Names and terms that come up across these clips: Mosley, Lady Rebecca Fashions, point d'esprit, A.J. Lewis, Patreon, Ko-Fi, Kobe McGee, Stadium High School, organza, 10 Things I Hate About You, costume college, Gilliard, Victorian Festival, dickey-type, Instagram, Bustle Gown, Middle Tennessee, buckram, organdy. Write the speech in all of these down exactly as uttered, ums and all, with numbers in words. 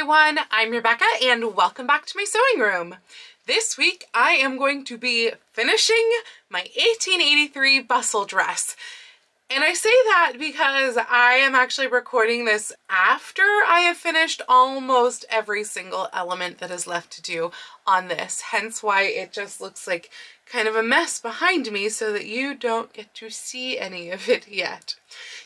everyone, I'm Rebecca and welcome back to my sewing room. This week I am going to be finishing my eighteen eighty-three bustle dress. And I say that because I am actually recording this after I have finished almost every single element that is left to do on this, hence why it just looks like kind of a mess behind me so that you don't get to see any of it yet.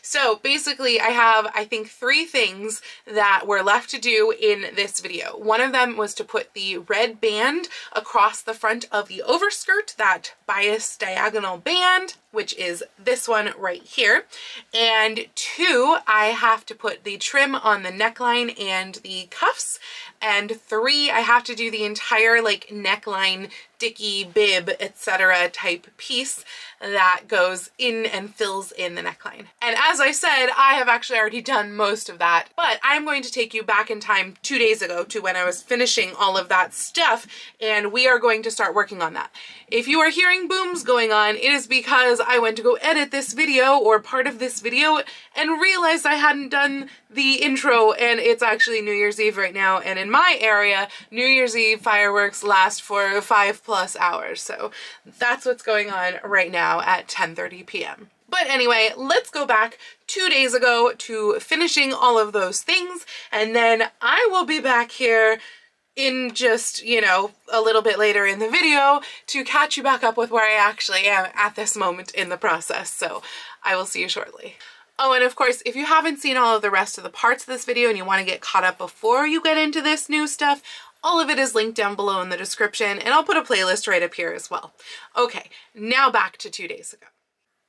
So basically I have, I think, three things that were left to do in this video. One of them was to put the red band across the front of the overskirt, that bias diagonal band, which is this one right here. And two, I have to put the trim on the neckline and the cuffs. And three, I have to do the entire like neckline dicky, bib, et cetera type piece that goes in and fills in the neckline. And as I said, I have actually already done most of that, but I'm going to take you back in time two days ago to when I was finishing all of that stuff, and we are going to start working on that. If you are hearing booms going on, it is because I went to go edit this video or part of this video and realized I hadn't done the intro, and it's actually New Year's Eve right now, and in my area, New Year's Eve fireworks last for five plus hours, so that's what's going on right now at ten thirty p m But anyway, let's go back two days ago to finishing all of those things, and then I will be back here in just, you know, a little bit later in the video to catch you back up with where I actually am at this moment in the process, so I will see you shortly. Oh, and of course, if you haven't seen all of the rest of the parts of this video and you want to get caught up before you get into this new stuff, all of it is linked down below in the description, and I'll put a playlist right up here as well. Okay, now back to two days ago.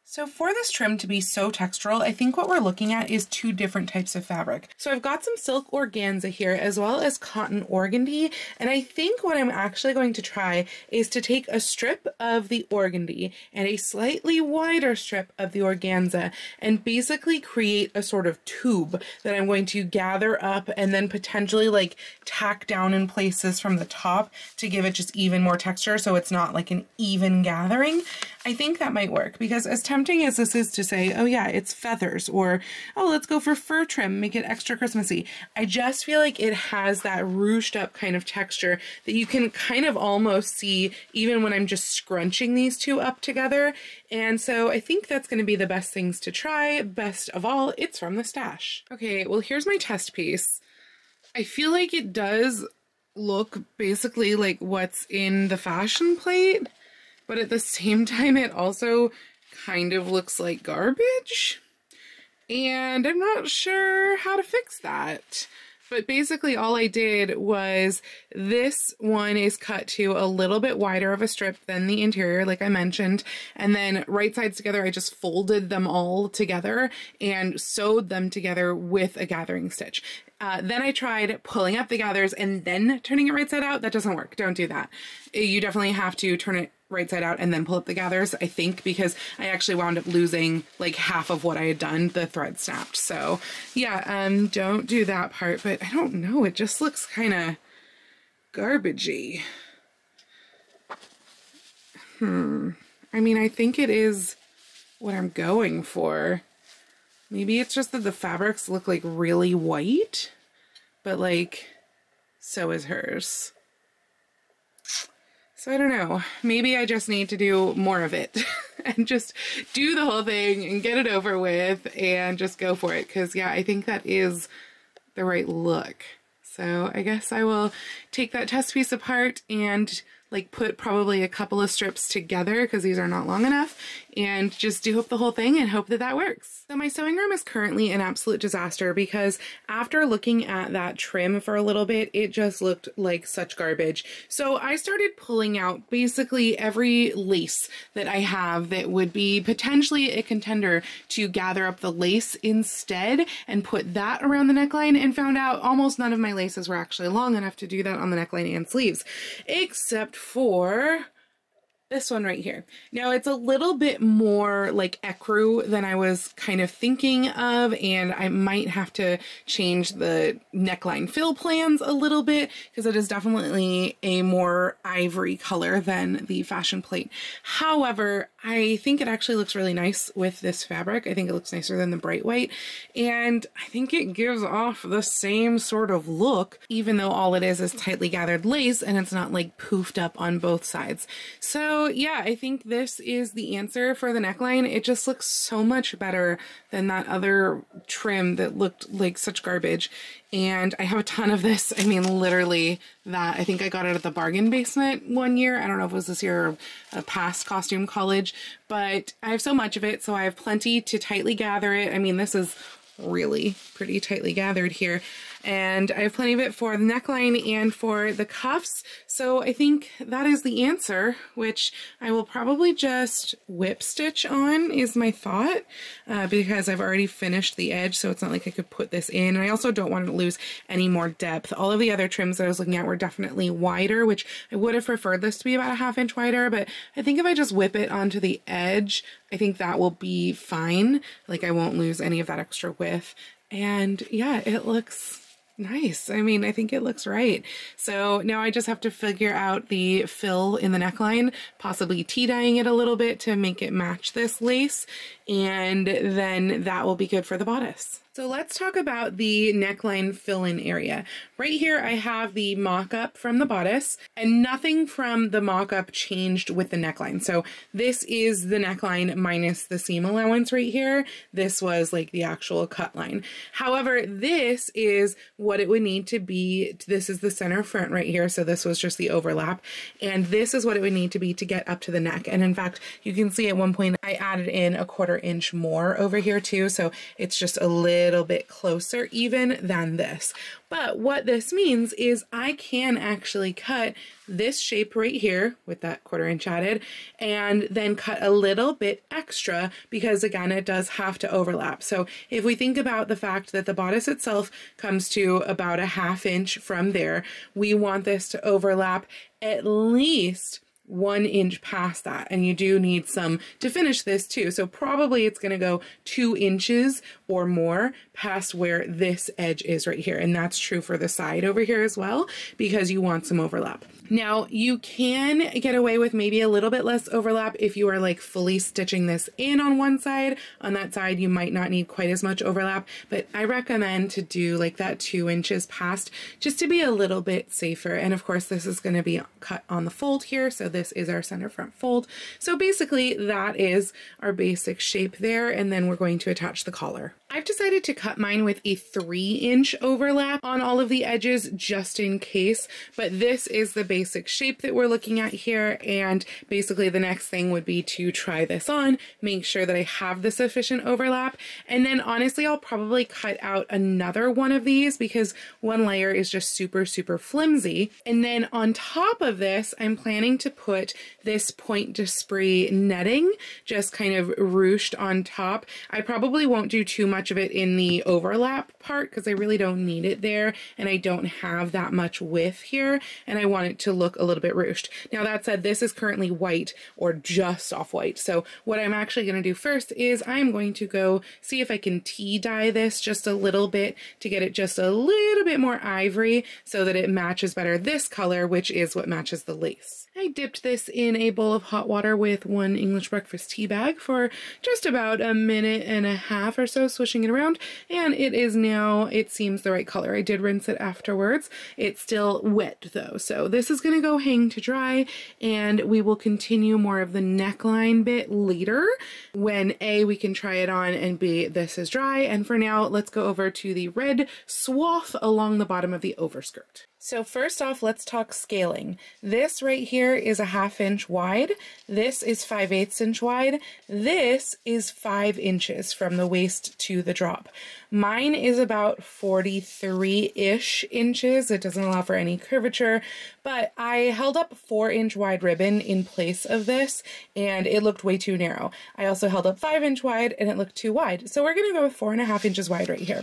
So for this trim to be so textural, I think what we're looking at is two different types of fabric. So I've got some silk organza here as well as cotton organdy, and I think what I'm actually going to try is to take a strip of the organdy and a slightly wider strip of the organza and basically create a sort of tube that I'm going to gather up and then potentially like tack down in places from the top to give it just even more texture so it's not like an even gathering. I think that might work because as tempting as this is to say, oh yeah, it's feathers, or oh, let's go for fur trim, make it extra Christmassy, I just feel like it has that ruched up kind of texture that you can kind of almost see even when I'm just scrunching these two up together. And so I think that's going to be the best things to try. Best of all, it's from the stash. Okay, well, here's my test piece. I feel like it does look basically like what's in the fashion plate, but at the same time, it also kind of looks like garbage, and I'm not sure how to fix that. But basically all I did was, this one is cut to a little bit wider of a strip than the interior, like I mentioned, and then right sides together, I just folded them all together and sewed them together with a gathering stitch. Uh, then I tried pulling up the gathers and then turning it right side out. That doesn't work. Don't do that. You definitely have to turn it right side out and then pull up the gathers, I think, because I actually wound up losing like half of what I had done. The thread snapped. So yeah, um, don't do that part, but I don't know. It just looks kind of garbagey. Hmm. I mean, I think it is what I'm going for. Maybe it's just that the fabrics look like really white, but like, so is hers. So I don't know, maybe I just need to do more of it and just do the whole thing and get it over with and just go for it. Cause yeah, I think that is the right look. So I guess I will take that test piece apart and like put probably a couple of strips together because these are not long enough, and just do up the whole thing and hope that that works. So my sewing room is currently an absolute disaster because after looking at that trim for a little bit, it just looked like such garbage. So I started pulling out basically every lace that I have that would be potentially a contender to gather up the lace instead and put that around the neckline, and found out almost none of my laces were actually long enough to do that on the neckline and sleeves, except for This one right here. Now it's a little bit more like ecru than I was kind of thinking of, and I might have to change the neckline fill plans a little bit because it is definitely a more ivory color than the fashion plate. However, I think it actually looks really nice with this fabric. I think it looks nicer than the bright white, and I think it gives off the same sort of look, even though all it is is tightly gathered lace and it's not like poofed up on both sides. So So yeah, I think this is the answer for the neckline. It just looks so much better than that other trim that looked like such garbage. And I have a ton of this. I mean, literally that. I think I got it at the bargain basement one year. I don't know if it was this year or a past costume college, but I have so much of it. So I have plenty to tightly gather it. I mean, this is really pretty tightly gathered here. And I have plenty of it for the neckline and for the cuffs. So I think that is the answer, which I will probably just whip stitch on is my thought, uh, because I've already finished the edge, so it's not like I could put this in. And I also don't want to lose any more depth. All of the other trims that I was looking at were definitely wider, which I would have preferred this to be about a half inch wider, but I think if I just whip it onto the edge, I think that will be fine. Like I won't lose any of that extra width. And yeah, it looks nice. I mean, I think it looks right. So now I just have to figure out the fill in the neckline, possibly tea dyeing it a little bit to make it match this lace, and then that will be good for the bodice. So let's talk about the neckline fill-in area. Right here I have the mock-up from the bodice, and nothing from the mock-up changed with the neckline. So this is the neckline minus the seam allowance right here. This was like the actual cut line. However, this is what it would need to be. This is the center front right here, so this was just the overlap, and this is what it would need to be to get up to the neck. And in fact, you can see at one point I added in a quarter inch more over here too, so it's just a little little bit closer even than this. But what this means is I can actually cut this shape right here with that quarter inch added, and then cut a little bit extra because again, it does have to overlap. So if we think about the fact that the bodice itself comes to about a half inch from there, we want this to overlap at least one inch past that, and you do need some to finish this too. So probably it's going to go two inches or more past where this edge is right here, and that's true for the side over here as well, because you want some overlap. Now you can get away with maybe a little bit less overlap if you are like fully stitching this in on one side. On that side you might not need quite as much overlap, but I recommend to do like that two inches past just to be a little bit safer. And of course this is going to be cut on the fold here, so this is our center front fold. So basically that is our basic shape there, and then we're going to attach the collar. I've decided to cut mine with a three inch overlap on all of the edges just in case, but this is the basic shape that we're looking at here. And basically the next thing would be to try this on, make sure that I have the sufficient overlap. And then honestly, I'll probably cut out another one of these because one layer is just super, super flimsy. And then on top of this, I'm planning to put this point d'esprit netting just kind of ruched on top. I probably won't do too much of it in the overlap part because I really don't need it there, and I don't have that much width here, and I want it to look a little bit ruched. Now that said, this is currently white or just off-white, so what I'm actually going to do first is I'm going to go see if I can tea dye this just a little bit to get it just a little bit more ivory so that it matches better this color, which is what matches the lace. I dipped this in a bowl of hot water with one English breakfast tea bag for just about a minute and a half or so, swishing it around, and it is now, it seems, the right color. I did rinse it afterwards. It's still wet though, so this is going to go hang to dry, and we will continue more of the neckline bit later when A, we can try it on, and B, this is dry. And for now, let's go over to the red swath along the bottom of the overskirt. So first off, let's talk scaling. This right here is a half inch wide. This is five eighths inch wide. This is five inches from the waist to to the drop. Mine is about forty-three-ish inches. It doesn't allow for any curvature, but I held up four inch wide ribbon in place of this and it looked way too narrow. I also held up five inch wide and it looked too wide. So we're gonna go with four and a half inches wide right here.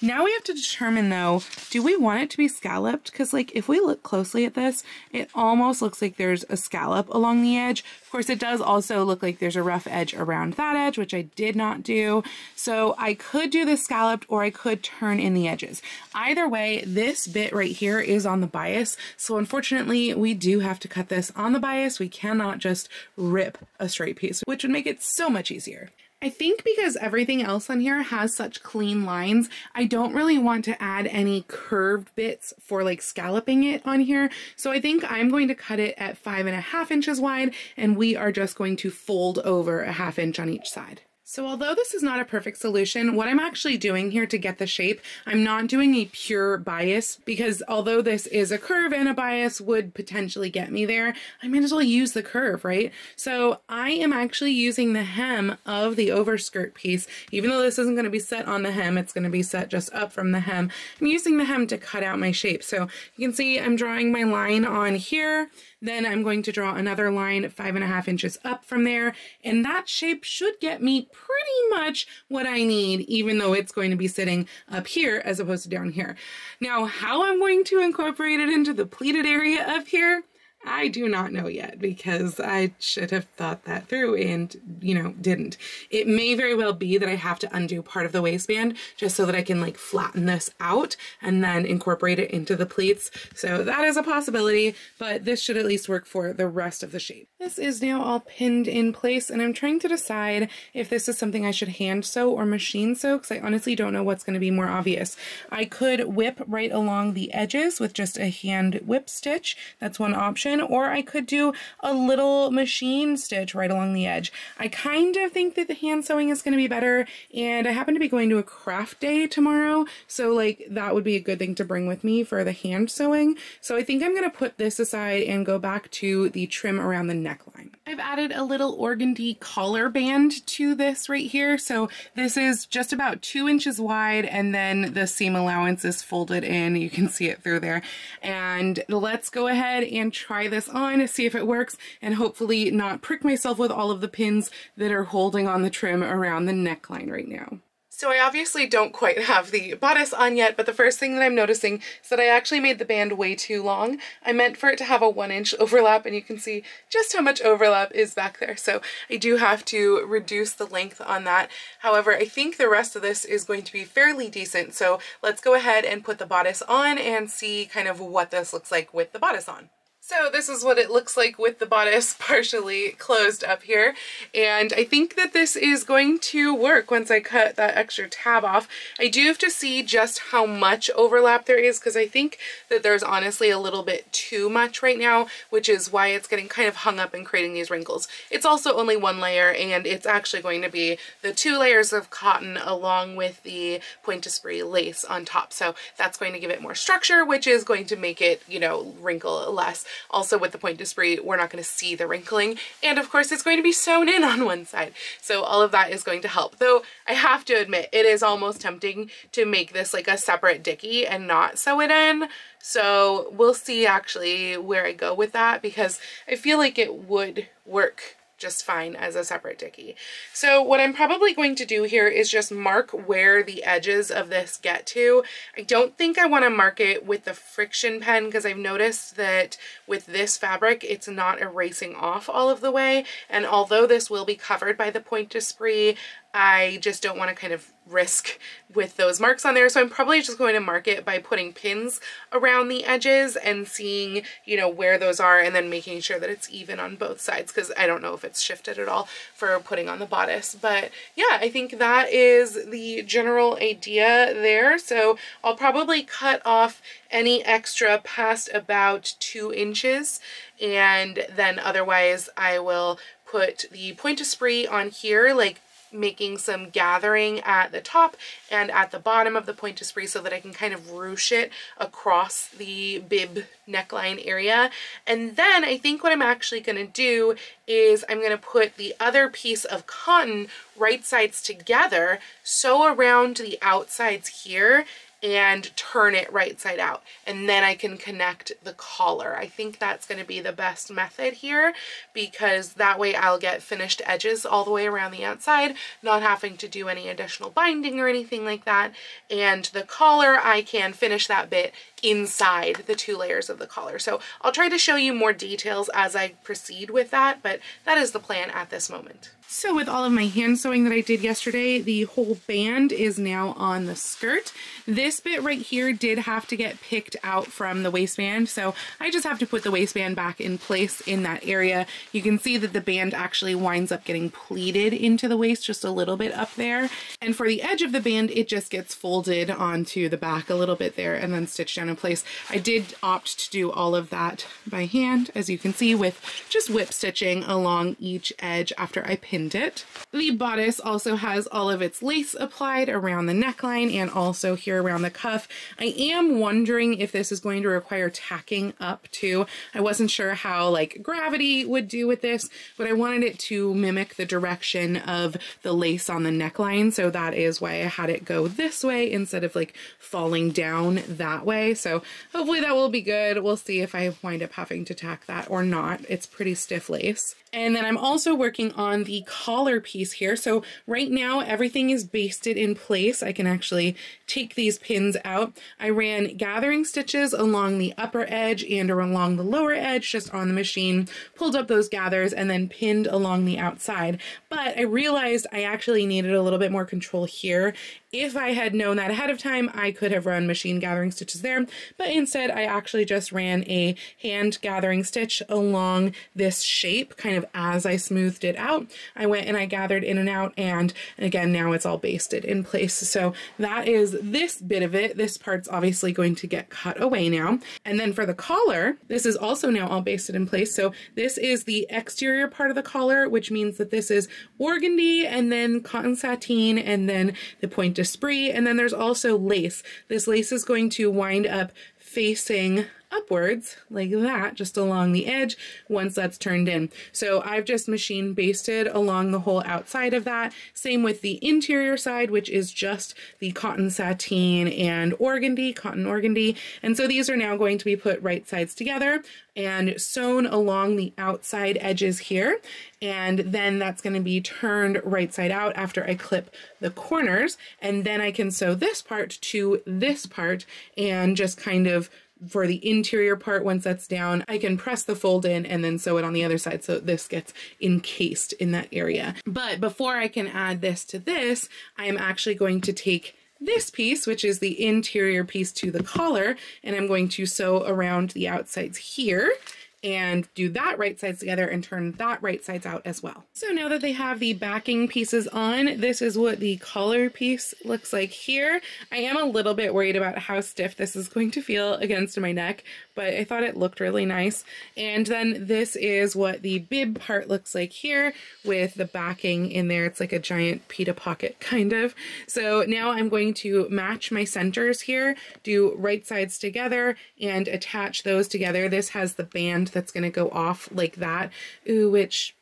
Now we have to determine though, do we want it to be scalloped? Cause like if we look closely at this, it almost looks like there's a scallop along the edge. Of course it does also look like there's a rough edge around that edge, which I did not do. So I could do this scalloped or I could turn in the edges. Either way, this bit right here is on the bias. So unfortunately we do have to cut this on the bias. We cannot just rip a straight piece, which would make it so much easier. I think because everything else on here has such clean lines, I don't really want to add any curved bits for like scalloping it on here. So I think I'm going to cut it at five and a half inches wide and we are just going to fold over a half inch on each side. So although this is not a perfect solution, what I'm actually doing here to get the shape, I'm not doing a pure bias because although this is a curve and a bias would potentially get me there, I might as well use the curve, right? So I am actually using the hem of the overskirt piece. Even though this isn't going to be set on the hem, it's going to be set just up from the hem. I'm using the hem to cut out my shape. So you can see I'm drawing my line on here. Then I'm going to draw another line five and a half inches up from there. And that shape should get me pretty much what I need, even though it's going to be sitting up here as opposed to down here. Now, how I'm going to incorporate it into the pleated area up here, I do not know yet because I should have thought that through and, you know, didn't. It may very well be that I have to undo part of the waistband just so that I can like flatten this out and then incorporate it into the pleats. So that is a possibility, but this should at least work for the rest of the shape. This is now all pinned in place and I'm trying to decide if this is something I should hand sew or machine sew because I honestly don't know what's going to be more obvious. I could whip right along the edges with just a hand whip stitch. That's one option. Or I could do a little machine stitch right along the edge. I kind of think that the hand sewing is going to be better, and I happen to be going to a craft day tomorrow, so like that would be a good thing to bring with me for the hand sewing. So I think I'm going to put this aside and go back to the trim around the neckline. I've added a little organdy collar band to this right here, so this is just about two inches wide, and then the seam allowance is folded in. You can see it through there. And let's go ahead and try this on, see if it works, and hopefully not prick myself with all of the pins that are holding on the trim around the neckline right now. So I obviously don't quite have the bodice on yet, but the first thing that I'm noticing is that I actually made the band way too long. I meant for it to have a one inch overlap, and you can see just how much overlap is back there. So I do have to reduce the length on that. However, I think the rest of this is going to be fairly decent. So let's go ahead and put the bodice on and see kind of what this looks like with the bodice on. So this is what it looks like with the bodice partially closed up here, and I think that this is going to work once I cut that extra tab off. I do have to see just how much overlap there is because I think that there's honestly a little bit too much right now, which is why it's getting kind of hung up and creating these wrinkles. It's also only one layer, and it's actually going to be the two layers of cotton along with the point de spray lace on top, so that's going to give it more structure, which is going to make it, you know, wrinkle less. Also with the point de spray, we're not going to see the wrinkling, and of course it's going to be sewn in on one side, so all of that is going to help. Though I have to admit, it is almost tempting to make this like a separate dicky and not sew it in, so we'll see actually where I go with that, because I feel like it would work just fine as a separate dicky. So what I'm probably going to do here is just mark where the edges of this get to. I don't think I want to mark it with the friction pen because I've noticed that with this fabric it's not erasing off all of the way, and although this will be covered by the point de spray, I just don't want to kind of risk with those marks on there. So I'm probably just going to mark it by putting pins around the edges and seeing, you know, where those are, and then making sure that it's even on both sides, because I don't know if it's shifted at all for putting on the bodice. But yeah, I think that is the general idea there. So I'll probably cut off any extra past about two inches, and then otherwise I will put the point de spray on here, like making some gathering at the top and at the bottom of the point de spray so that I can kind of ruche it across the bib neckline area. And then I think what I'm actually going to do is I'm going to put the other piece of cotton right sides together, sew around the outsides here, and turn it right side out, and then I can connect the collar. I think that's going to be the best method here, because that way I'll get finished edges all the way around the outside, not having to do any additional binding or anything like that. And the collar, I can finish that bit inside the two layers of the collar. So I'll try to show you more details as I proceed with that, but that is the plan at this moment. So with all of my hand sewing that I did yesterday, the whole band is now on the skirt. This bit right here did have to get picked out from the waistband, so I just have to put the waistband back in place in that area. You can see that the band actually winds up getting pleated into the waist just a little bit up there. And for the edge of the band, it just gets folded onto the back a little bit there and then stitched down in place. I did opt to do all of that by hand, as you can see, with just whip stitching along each edge after I picked it. The bodice also has all of its lace applied around the neckline and also here around the cuff. I am wondering if this is going to require tacking up too. I wasn't sure how like gravity would do with this, but I wanted it to mimic the direction of the lace on the neckline, so that is why I had it go this way instead of like falling down that way. So hopefully that will be good. We'll see if I wind up having to tack that or not. It's pretty stiff lace. And then I'm also working on the collar piece here. So right now everything is basted in place. I can actually take these pins out. I ran gathering stitches along the upper edge and or along the lower edge just on the machine, pulled up those gathers and then pinned along the outside. But I realized I actually needed a little bit more control here. If I had known that ahead of time, I could have run machine gathering stitches there, but instead I actually just ran a hand gathering stitch along this shape, kind of as I smoothed it out. I went and I gathered in and out, and again, now it's all basted in place. So that is this bit of it. This part's obviously going to get cut away now. And then for the collar, this is also now all basted in place. So this is the exterior part of the collar, which means that this is organdy and then cotton sateen and then the point de Spree, and then there's also lace. This lace is going to wind up facing upwards like that, just along the edge once that's turned in. So I've just machine basted along the whole outside of that. Same with the interior side, which is just the cotton sateen and organdy, cotton organdy. And so these are now going to be put right sides together and sewn along the outside edges here. And then that's going to be turned right side out after I clip the corners. And then I can sew this part to this part and just kind of for the interior part, once that's down, I can press the fold in and then sew it on the other side so this gets encased in that area. But before I can add this to this, I am actually going to take this piece, which is the interior piece to the collar, and I'm going to sew around the outsides here and do that right sides together and turn that right sides out as well. So now that they have the backing pieces on, this is what the collar piece looks like here. I am a little bit worried about how stiff this is going to feel against my neck, but I thought it looked really nice. And then this is what the bib part looks like here with the backing in there. It's like a giant pita pocket kind of. So now I'm going to match my centers here, do right sides together and attach those together. This has the band that's going to go off like that. Ooh, which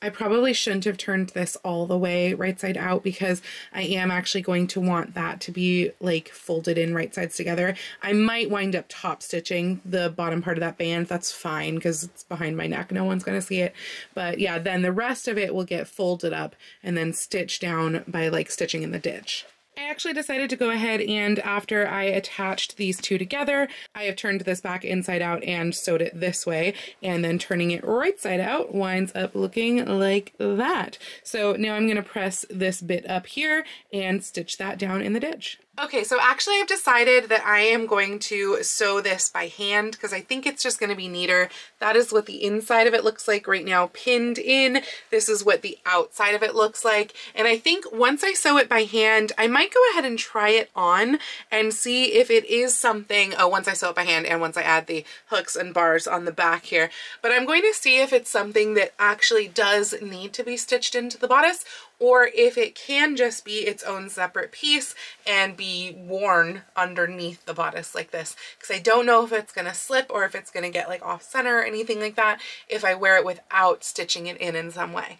I probably shouldn't have turned this all the way right side out, because I am actually going to want that to be like folded in right sides together. I might wind up top stitching the bottom part of that band. That's fine because it's behind my neck. No one's going to see it. But yeah, then the rest of it will get folded up and then stitched down by like stitching in the ditch. I actually decided to go ahead and after I attached these two together, I have turned this back inside out and sewed it this way, and then turning it right side out winds up looking like that. So now I'm going to press this bit up here and stitch that down in the ditch. Okay, so actually I've decided that I am going to sew this by hand because I think it's just going to be neater. That is what the inside of it looks like right now, pinned in. This is what the outside of it looks like. And I think once I sew it by hand, I might go ahead and try it on and see if it is something. Oh, once I sew it by hand and once I add the hooks and bars on the back here. But I'm going to see if it's something that actually does need to be stitched into the bodice, or if it can just be its own separate piece and be worn underneath the bodice like this, because I don't know if it's gonna slip or if it's gonna get like off center or anything like that if I wear it without stitching it in in some way.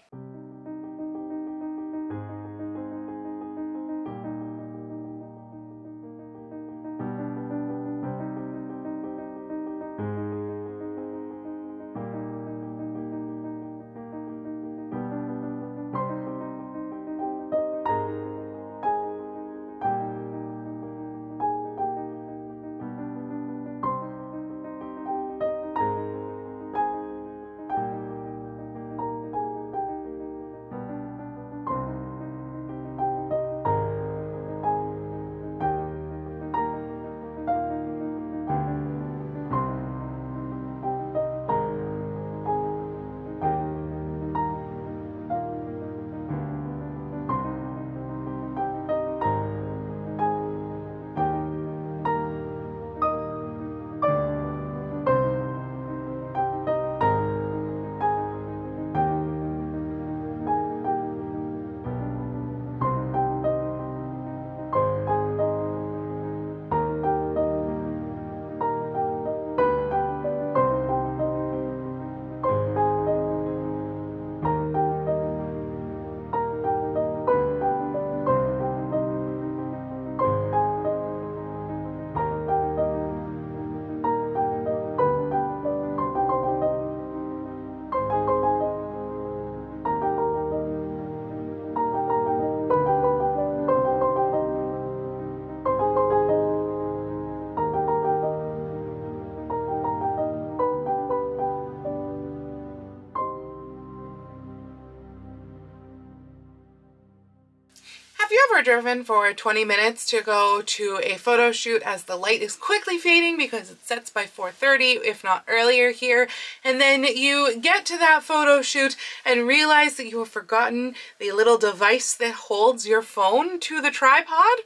Driven for twenty minutes to go to a photo shoot as the light is quickly fading because it sets by four thirty, if not earlier here, and then you get to that photo shoot and realize that you have forgotten the little device that holds your phone to the tripod?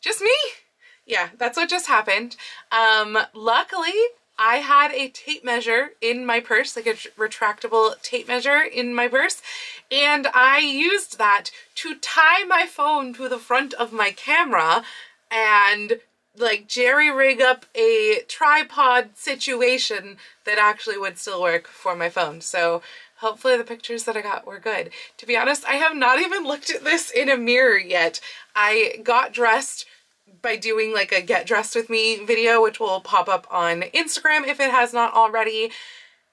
Just me? Yeah, that's what just happened. Um, luckily, I had a tape measure in my purse, like a retractable tape measure in my purse, and I used that to tie my phone to the front of my camera and like jerry rig up a tripod situation that actually would still work for my phone. So hopefully the pictures that I got were good. To be honest, I have not even looked at this in a mirror yet. I got dressed by doing like a get dressed with me video, which will pop up on Instagram if it has not already,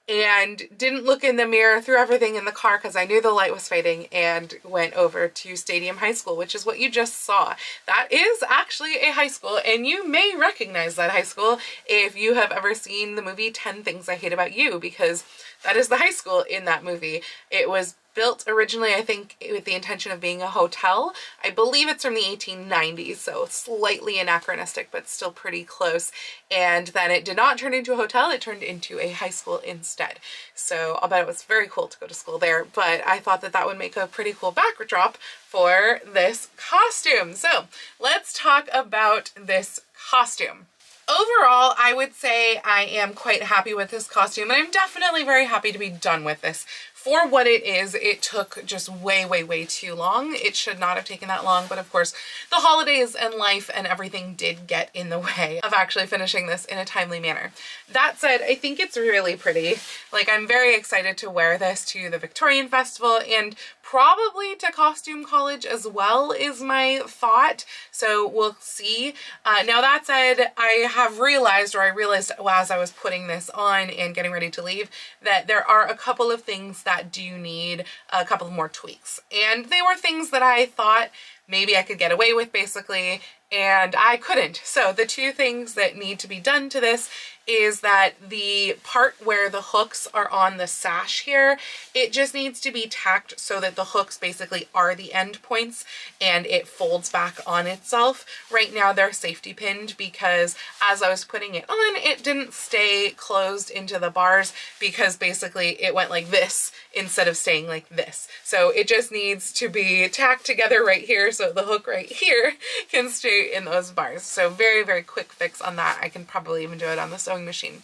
and didn't look in the mirror, threw everything in the car because I knew the light was fading, and went over to Stadium High School, which is what you just saw. That is actually a high school, and you may recognize that high school if you have ever seen the movie ten things I Hate About You, because that is the high school in that movie. It was built originally, I think, with the intention of being a hotel. I believe it's from the eighteen nineties, so slightly anachronistic, but still pretty close. And then it did not turn into a hotel, it turned into a high school instead. So I'll bet it was very cool to go to school there, but I thought that that would make a pretty cool backdrop for this costume. So let's talk about this costume. Overall, I would say I am quite happy with this costume, and I'm definitely very happy to be done with this. For what it is, it took just way, way, way too long. It should not have taken that long, but of course, the holidays and life and everything did get in the way of actually finishing this in a timely manner. That said, I think it's really pretty. Like, I'm very excited to wear this to the Victorian Festival and probably to costume college as well is my thought, so we'll see. Uh, now that said, I have realized, or I realized as I was putting this on and getting ready to leave, that there are a couple of things that do need a couple more tweaks. And they were things that I thought maybe I could get away with basically, and I couldn't. So the two things that need to be done to this is that the part where the hooks are on the sash here, it just needs to be tacked so that the hooks basically are the end points and it folds back on itself. Right now they're safety pinned because as I was putting it on, it didn't stay closed into the bars because basically it went like this instead of staying like this. So it just needs to be tacked together right here so the hook right here can stay in those bars. So very, very quick fix on that. I can probably even do it on the sewing machine.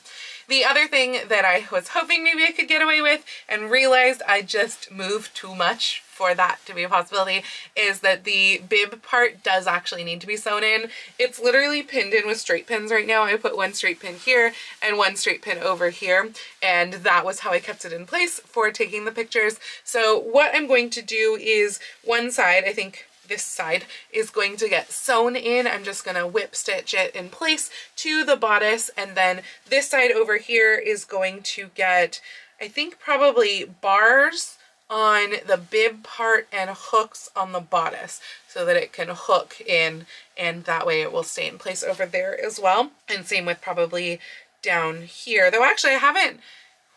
The other thing that I was hoping maybe I could get away with and realized I just moved too much for that to be a possibility is that the bib part does actually need to be sewn in. It's literally pinned in with straight pins right now. I put one straight pin here and one straight pin over here, and that was how I kept it in place for taking the pictures. So what I'm going to do is one side, I think this side, is going to get sewn in. I'm just gonna whip stitch it in place to the bodice, and then this side over here is going to get, I think, probably bars on the bib part and hooks on the bodice so that it can hook in, and that way it will stay in place over there as well. And same with probably down here, though actually I haven't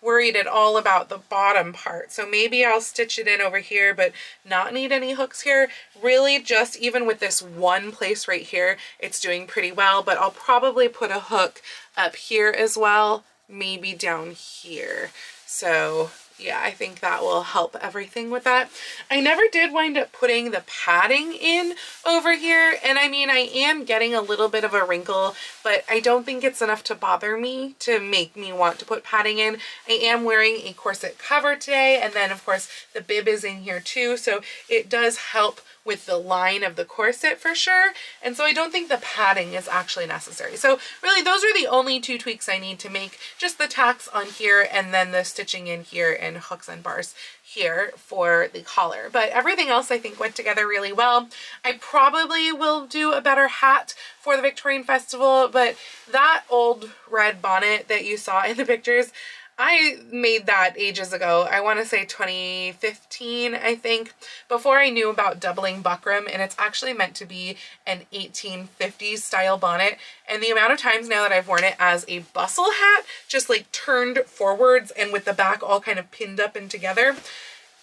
worried at all about the bottom part, so maybe I'll stitch it in over here but not need any hooks here. Really, just even with this one place right here, it's doing pretty well, but I'll probably put a hook up here as well, maybe down here. So yeah, I think that will help everything with that. I never did wind up putting the padding in over here, and I mean, I am getting a little bit of a wrinkle, but I don't think it's enough to bother me to make me want to put padding in. I am wearing a corset cover today, and then of course the bib is in here too, so it does help with the line of the corset for sure. And so I don't think the padding is actually necessary. So really those are the only two tweaks I need to make, just the tacks on here and then the stitching in here and hooks and bars here for the collar. But everything else I think went together really well. I probably will do a better hat for the Victorian Festival, but that old red bonnet that you saw in the pictures, I made that ages ago. I want to say twenty fifteen, I think, before I knew about doubling buckram, and it's actually meant to be an eighteen fifties style bonnet. And the amount of times now that I've worn it as a bustle hat, just like turned forwards and with the back all kind of pinned up and together,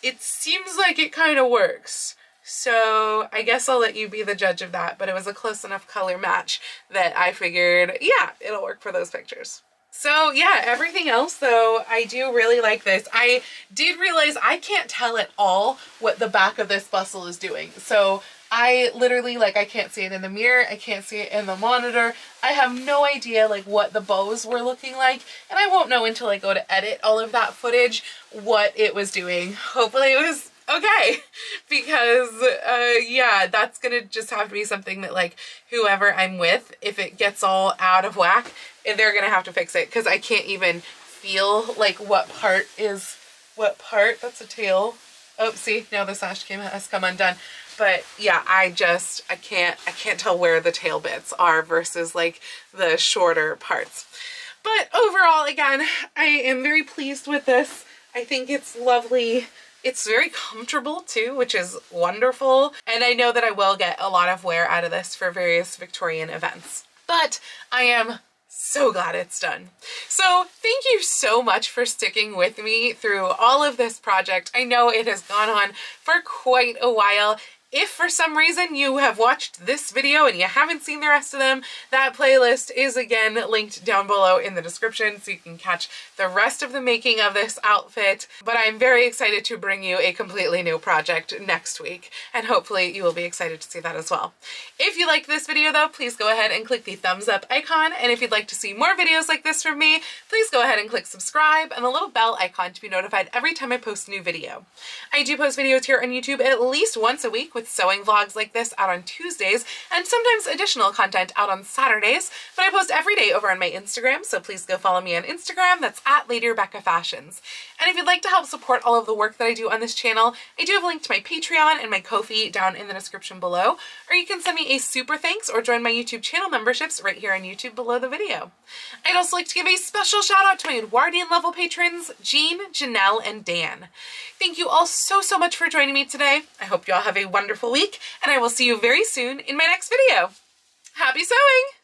it seems like it kind of works. So I guess I'll let you be the judge of that, but it was a close enough color match that I figured, yeah, it'll work for those pictures. So yeah, everything else though, I do really like this. I did realize I can't tell at all what the back of this bustle is doing. So I literally, like, I can't see it in the mirror, I can't see it in the monitor. I have no idea like what the bows were looking like, and I won't know until I go to edit all of that footage what it was doing. Hopefully it was okay, because uh yeah, that's gonna just have to be something that, like, whoever I'm with, if it gets all out of whack, they're gonna have to fix it, because I can't even feel like what part is what part. That's a tail. Oh, see, now the sash came has come undone. But yeah, I just I can't I can't tell where the tail bits are versus like the shorter parts. But overall, again, I am very pleased with this. I think it's lovely. It's very comfortable too, which is wonderful. And I know that I will get a lot of wear out of this for various Victorian events, but I am so glad it's done. So thank you so much for sticking with me through all of this project. I know it has gone on for quite a while. If for some reason you have watched this video and you haven't seen the rest of them, that playlist is again linked down below in the description so you can catch the rest of the making of this outfit. But I'm very excited to bring you a completely new project next week, and hopefully you will be excited to see that as well. If you liked this video though, please go ahead and click the thumbs up icon, and if you'd like to see more videos like this from me, please go ahead and click subscribe and the little bell icon to be notified every time I post a new video. I do post videos here on YouTube at least once a week, with sewing vlogs like this out on Tuesdays and sometimes additional content out on Saturdays, but I post every day over on my Instagram, so please go follow me on Instagram. That's at Lady Rebecca Fashions. And if you'd like to help support all of the work that I do on this channel, I do have a link to my Patreon and my Ko-Fi down in the description below, or you can send me a super thanks or join my YouTube channel memberships right here on YouTube below the video. I'd also like to give a special shout out to my Edwardian level patrons, Jean, Janelle, and Dan. Thank you all so, so much for joining me today. I hope you all have a wonderful week, and I will see you very soon in my next video. Happy sewing!